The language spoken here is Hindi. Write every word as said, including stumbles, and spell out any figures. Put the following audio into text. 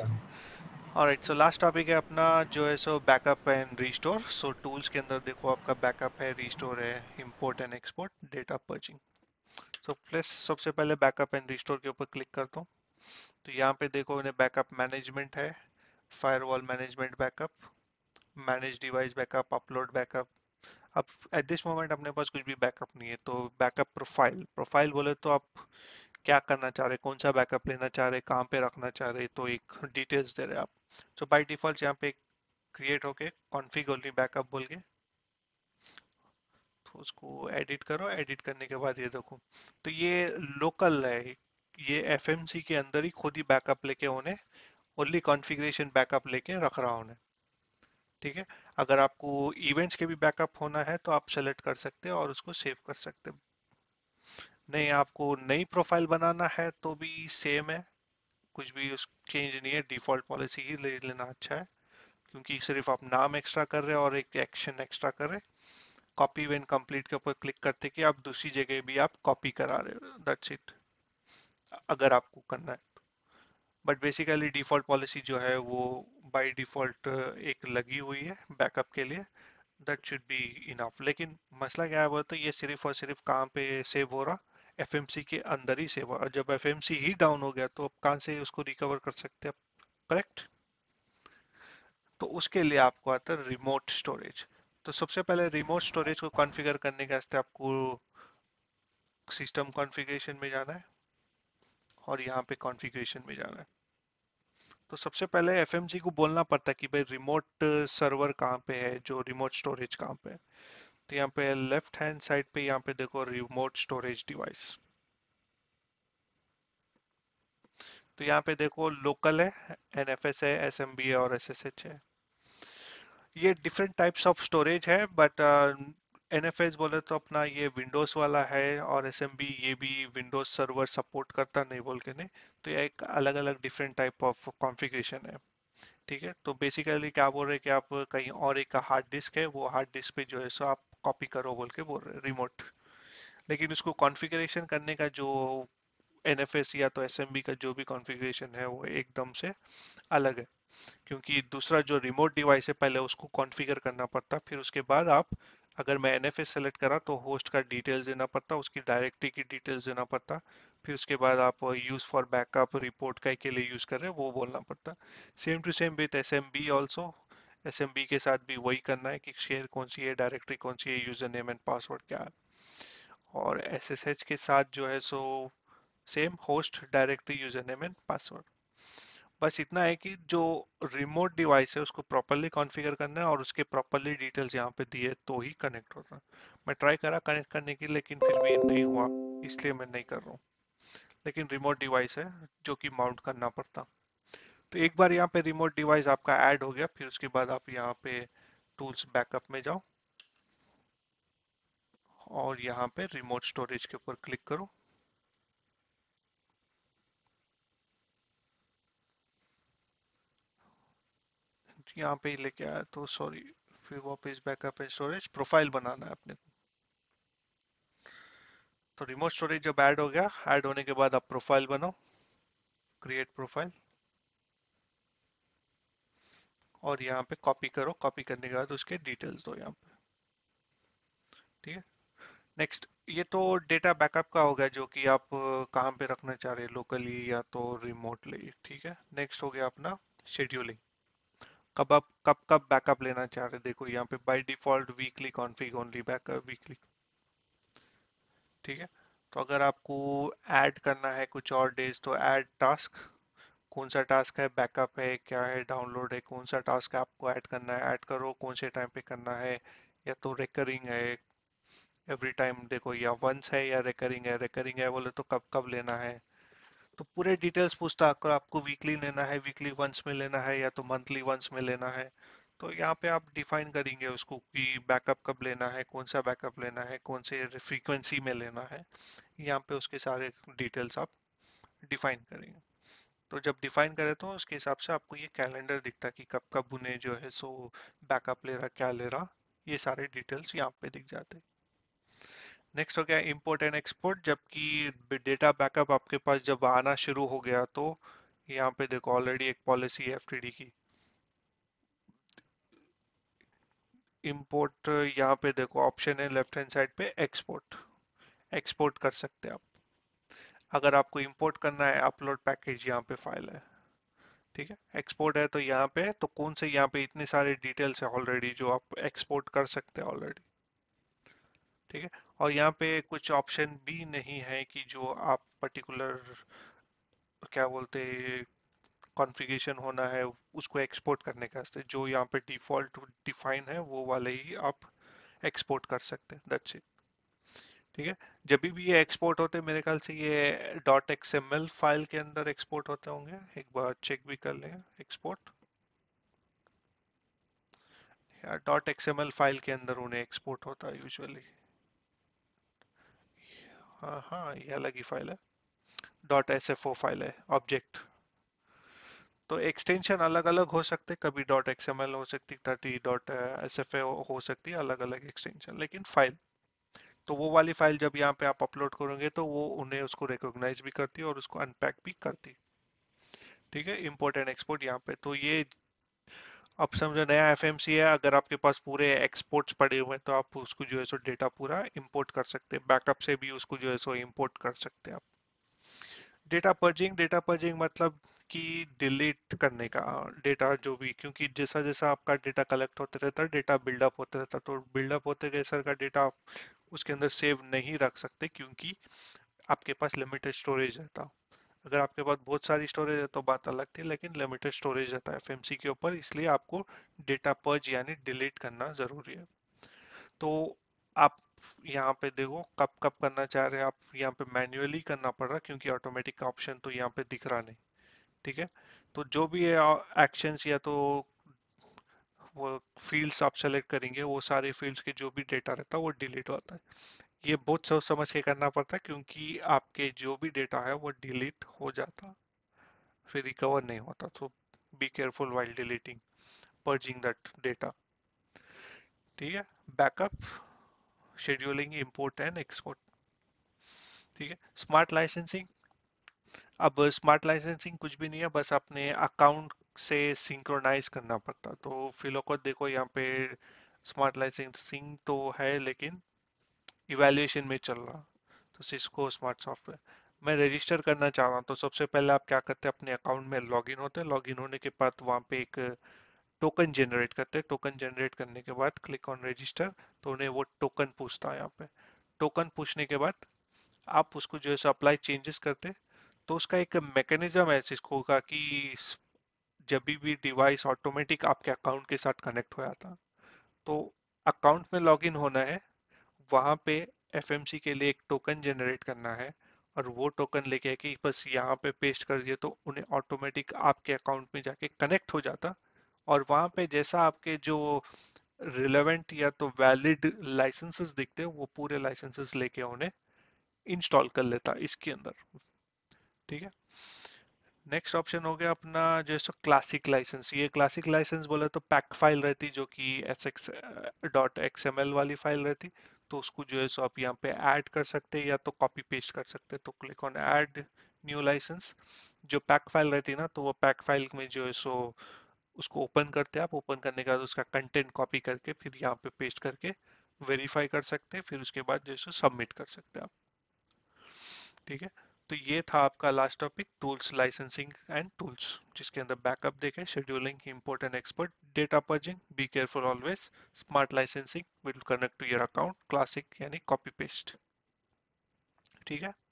ऑलराइट, सो लास्ट टॉपिक है अपना जो है सो backup and restore. So tools के अंदर देखो आपका बैकअप है, रीस्टोर है, import and export, data purging. So plus सबसे पहले बैकअप एंड रीस्टोर के ऊपर क्लिक करता हूँ तो यहाँ पे देखो इन्हें बैकअप मैनेजमेंट है, firewall management backup, manage device backup, upload backup. अब एट दिस मोमेंट अपने पास कुछ भी बैकअप नहीं है, तो बैकअप प्रोफाइल प्रोफाइल बोले तो आप क्या करना चाह रहे, कौन सा बैकअप लेना चाह रहे, कहाँ पे रखना चाह रहे, तो एक डिटेल्स दे रहे आप। सो बाय डिफॉल्ट यहाँ पे क्रिएट होके कॉन्फिग ओनली बैकअप बोल के तो उसको एडिट करो। एडिट करने के बाद ये देखो तो ये लोकल है, ये एफएमसी के अंदर ही खुद ही बैकअप लेके होने ओनली कॉन्फिगरेशन बैकअप लेके रख रहा होने, ठीक है। अगर आपको इवेंट्स के भी बैकअप होना है तो आप सेलेक्ट कर सकते हो और उसको सेव कर सकते हो। नहीं आपको नई प्रोफाइल बनाना है तो भी सेम है, कुछ भी उस चेंज नहीं है, डिफ़ॉल्ट पॉलिसी ही ले लेना अच्छा है क्योंकि सिर्फ आप नाम एक्स्ट्रा कर रहे हो और एक एक्शन एक्स्ट्रा कर रहे। कॉपी व्हेन कंप्लीट के ऊपर क्लिक करते कि आप दूसरी जगह भी आप कॉपी करा रहे हो, दैट्स इट, अगर आपको करना है। बट बेसिकली डिफ़ॉल्ट पॉलिसी जो है वो बाय डिफ़ॉल्ट एक लगी हुई है बैकअप के लिए, दैट शुड बी इनफ। लेकिन मसला क्या है बोले तो ये सिर्फ और सिर्फ कहाँ पे सेव हो रहा, एफएमसी के अंदर ही सेव हो रहा। जब एफएमसी ही डाउन हो गया तो आप कहाँ से उसको रिकवर कर सकते हैं, करेक्ट? तो उसके लिए आपको आता है रिमोट स्टोरेज। तो सबसे पहले रिमोट स्टोरेज को कॉन्फ़िगर करने के वास्ते आपको सिस्टम कॉन्फ़िगरेशन में जाना है और यहाँ पे कॉन्फ़िगरेशन में जाना है। तो सबसे पहले एफएमसी को बोलना पड़ता है कि भाई रिमोट सर्वर कहाँ पे है, जो रिमोट स्टोरेज कहाँ पे है। तो यहाँ पे लेफ्ट हैंड साइड पे यहाँ पे देखो रिमोट स्टोरेज डिवाइस, तो यहाँ पे देखो लोकल है, एनएफएस है, एसएमबी है और एसएसएच है। ये डिफरेंट टाइप्स ऑफ स्टोरेज है, बट एनएफएस बोले तो अपना ये विंडोज वाला है और एसएमबी ये भी विंडोज सर्वर सपोर्ट करता नहीं बोल के नहीं, तो ये एक अलग अलग डिफरेंट टाइप ऑफ कॉन्फ़िगरेशन है, ठीक है। तो बेसिकली क्या बोल रहे हैं कि आप कहीं और एक हार्ड डिस्क है, वो हार्ड डिस्क पे जो है सो आप कॉपी करो बोल के बोल रहे रिमोट, लेकिन उसको कॉन्फ़िगरेशन करने का जो एनएफएस या तो एसएमबी का जो भी कॉन्फ़िगरेशन है वो एकदम से अलग है, क्योंकि दूसरा जो रिमोट डिवाइस है पहले उसको कॉन्फ़िगर करना पड़ता, फिर उसके बाद आप अगर मैं एन एफ एस सेलेक्ट करा तो होस्ट का डिटेल्स देना पड़ता, उसकी डायरेक्टरी की डिटेल्स देना पड़ता, फिर उसके बाद आप यूज़ फॉर बैकअप रिपोर्ट का के लिए यूज़ कर रहे हैं वो बोलना पड़ता। Same to same with S M B also, S M B के साथ भी वही करना है कि शेयर कौन सी है, डायरेक्टरी कौन सी है, यूज़र नेम एंड पासवर्ड क्या है। और एस एस एच के साथ जो है सो same host, directory, user name and password. बस इतना है कि जो रिमोट डिवाइस है उसको प्रॉपरली कॉन्फ़िगर करना है और उसके प्रॉपरली डिटेल्स यहाँ पे दिए तो ही कनेक्ट होता है। मैं ट्राई करा कनेक्ट करने की लेकिन फिर भी नहीं हुआ, इसलिए मैं नहीं कर रहा हूँ, लेकिन रिमोट डिवाइस है जो कि माउंट करना पड़ता। तो एक बार यहाँ पे रिमोट डिवाइस आपका ऐड हो गया, फिर उसके बाद आप यहाँ पे टूल्स बैकअप में जाओ और यहाँ पे रिमोट स्टोरेज के ऊपर क्लिक करो। यहाँ पे ही लेके आया तो सॉरी, फिर वापस बैकअप एंड स्टोरेज प्रोफाइल बनाना है अपने। तो रिमोट स्टोरेज जब ऐड हो गया, ऐड होने के बाद आप प्रोफाइल बनाओ, क्रिएट प्रोफाइल, और यहाँ पे कॉपी करो। कॉपी करने के बाद उसके डिटेल्स दो यहाँ पे, ठीक है। नेक्स्ट, ये तो डेटा बैकअप का हो गया जो कि आप कहाँ पे रखना चाह रहे, लोकली या तो रिमोटली, ठीक है। नेक्स्ट हो गया अपना शेड्यूलिंग, कब आप कब कब बैकअप लेना चाह रहे। देखो यहाँ पे by default weekly config only backup weekly, ठीक है। तो अगर आपको ऐड करना है कुछ और डेज तो ऐड टास्क, कौन सा टास्क है, बैकअप है, क्या है, डाउनलोड है, कौन सा टास्क आपको ऐड करना है ऐड करो, कौन से टाइम पे करना है, या तो रिकरिंग है एवरी टाइम, देखो या वंस है या रिकरिंग है। रिकरिंग है बोले तो कब कब लेना है, तो पूरे डिटेल्स पूछता है। अगर आपको वीकली लेना है, वीकली वंस में लेना है या तो मंथली वंस में लेना है, तो यहाँ पे आप डिफाइन करेंगे उसको कि बैकअप कब लेना है, कौन सा बैकअप लेना है, कौन से फ्रीक्वेंसी में लेना है, यहाँ पे उसके सारे डिटेल्स आप डिफाइन करेंगे। तो जब डिफाइन करें तो उसके हिसाब से आपको ये कैलेंडर दिखता है कि कब कब उन्हें जो है सो बैकअप ले रहा, क्या ले रहा, ये सारे डिटेल्स यहाँ पे दिख जाते। नेक्स्ट हो गया इम्पोर्ट एंड एक्सपोर्ट, जबकि डेटा बैकअप आपके पास जब आना शुरू हो गया तो यहाँ पे देखो ऑलरेडी एक पॉलिसी है एफ टी डी की, इम्पोर्ट। यहाँ पे देखो ऑप्शन है लेफ्ट हैंड साइड पे एक्सपोर्ट, एक्सपोर्ट कर सकते हैं आप। अगर आपको इम्पोर्ट करना है, अपलोड पैकेज यहाँ पे फाइल है, ठीक है। एक्सपोर्ट है तो यहाँ पे तो कौन से, यहाँ पे इतने सारे डिटेल्स है ऑलरेडी जो आप एक्सपोर्ट कर सकते हैं ऑलरेडी, ठीक है। और यहाँ पे कुछ ऑप्शन भी नहीं है कि जो आप पर्टिकुलर क्या बोलते कॉन्फ़िगरेशन होना है उसको एक्सपोर्ट करने का, जो यहाँ पे डिफ़ॉल्ट डिफाइन है वो वाले ही आप एक्सपोर्ट कर सकते हैं, दैट्स इट, ठीक है। जब भी ये एक्सपोर्ट होते मेरे ख्याल से ये डॉट एक्सएमएल फाइल के अंदर एक्सपोर्ट होते होंगे, एक बार चेक भी कर लें। एक्सपोर्ट डॉट एक्सएमएल फाइल के अंदर उन्हें एक्सपोर्ट होता है यूजुअली। हाँ हाँ, ये अलग ही फाइल है, dot S F O file है ऑब्जेक्ट। तो एक्सटेंशन अलग अलग हो सकते, कभी डॉट एक्सएमएल हो सकती, thirty dot S F A हो सकती, अलग अलग एक्सटेंशन, लेकिन फाइल तो वो वाली फाइल जब यहाँ पे आप अपलोड करोगे तो वो उन्हें उसको रिकॉग्नाइज भी करती है और उसको अनपैक भी करती, ठीक है। इम्पोर्ट एंड एक्सपोर्ट यहाँ पे, तो ये अब समझो नया एफएमसी है। अगर आपके पास पूरे एक्सपोर्ट्स पड़े हुए हैं तो आप उसको जो है सो डेटा पूरा इम्पोर्ट कर सकते हैं, बैकअप से भी उसको जो है सो इम्पोर्ट कर सकते हैं आप। डेटा पर्जिंग, डेटा पर्जिंग मतलब कि डिलीट करने का डेटा जो भी, क्योंकि जैसा जैसा आपका डेटा कलेक्ट होते रहता है डेटा बिल्डअप होते रहता, तो बिल्डअप होते गए सर का डेटा आप उसके अंदर सेव नहीं रख सकते क्योंकि आपके पास लिमिटेड स्टोरेज रहता। अगर आपके पास बहुत सारी स्टोरेज है तो बात अलग थी, लेकिन लिमिटेड स्टोरेज रहता है एफएमसी के ऊपर, इसलिए आपको डेटा पर्ज यानी डिलीट करना ज़रूरी है। तो आप यहाँ पे देखो कब कब करना चाह रहे हैं आप, यहाँ पे मैन्युअली करना पड़ रहा क्योंकि ऑटोमेटिक ऑप्शन तो यहाँ पे दिख रहा नहीं, ठीक है। तो जो भी एक्शंस या तो वो फील्ड्स आप सेलेक्ट करेंगे वो सारे फील्ड्स के जो भी डेटा रहता है वो डिलीट होता है। ये बहुत सोच समझ के करना पड़ता है क्योंकि आपके जो भी डेटा है वो डिलीट हो जाता, फिर रिकवर नहीं होता। तो be careful while deleting, purging that data, ठीक है। Backup, scheduling, import and export, ठीक है। स्मार्ट लाइसेंसिंग, अब स्मार्ट लाइसेंसिंग कुछ भी नहीं है, बस अपने अकाउंट से सिंक्रोनाइज करना पड़ता। तो फिलहाल देखो यहाँ पे स्मार्ट लाइसेंसिंग तो है लेकिन इवैल्यूएशन में चल रहा, तो सिस्को स्मार्ट सॉफ्टवेयर मैं रजिस्टर करना चाह रहा हूँ। तो सबसे पहले आप क्या करते हैं, अपने अकाउंट में लॉगिन होते हैं, लॉगिन होने के बाद वहाँ पे एक टोकन जनरेट करते हैं। टोकन जनरेट करने के बाद क्लिक ऑन रजिस्टर, तो उन्हें वो टोकन पूछता है। यहाँ पे टोकन पूछने के बाद आप उसको जो है सो अप्लाई चेंजेस करते हैं। तो उसका एक मैकेनिज्म है सिस्को का कि जब भी डिवाइस ऑटोमेटिक आपके अकाउंट के साथ कनेक्ट हो जाता, तो अकाउंट में लॉगिन होना है, वहाँ पे एफएमसी के लिए एक टोकन जनरेट करना है और वो टोकन लेके कि बस यहाँ पे पेस्ट कर दिए तो उन्हें ऑटोमेटिक आपके अकाउंट में जाके कनेक्ट हो जाता और वहाँ पे जैसा आपके जो रिलेवेंट या तो वैलिड लाइसेंसेस दिखते हैं वो पूरे लाइसेंसेस लेके उन्हें इंस्टॉल कर लेता इसके अंदर, ठीक है। नेक्स्ट ऑप्शन हो गया अपना जो है सो क्लासिक लाइसेंस। ये क्लासिक लाइसेंस बोला तो पैक फाइल रहती जो कि S X dot X M L वाली फाइल रहती, तो उसको जो है सो आप यहाँ पे ऐड कर सकते हैं या तो कॉपी पेस्ट कर सकते। तो click on add new license. जो पैक फाइल रहती ना, तो वो पैक फाइल में जो है सो उसको ओपन करते हैं आप। ओपन करने के बाद उसका कंटेंट कॉपी करके फिर यहाँ पे पेस्ट करके वेरीफाई कर सकते हैं, फिर उसके बाद जैसे सबमिट कर सकते हैं आप, ठीक है। तो ये था आपका last topic tools, licensing and tools, जिसके अंदर बैकअप देखें, scheduling, import and export, data purging, be careful always, smart licensing will connect to your account, classic यानी कॉपी पेस्ट, ठीक है।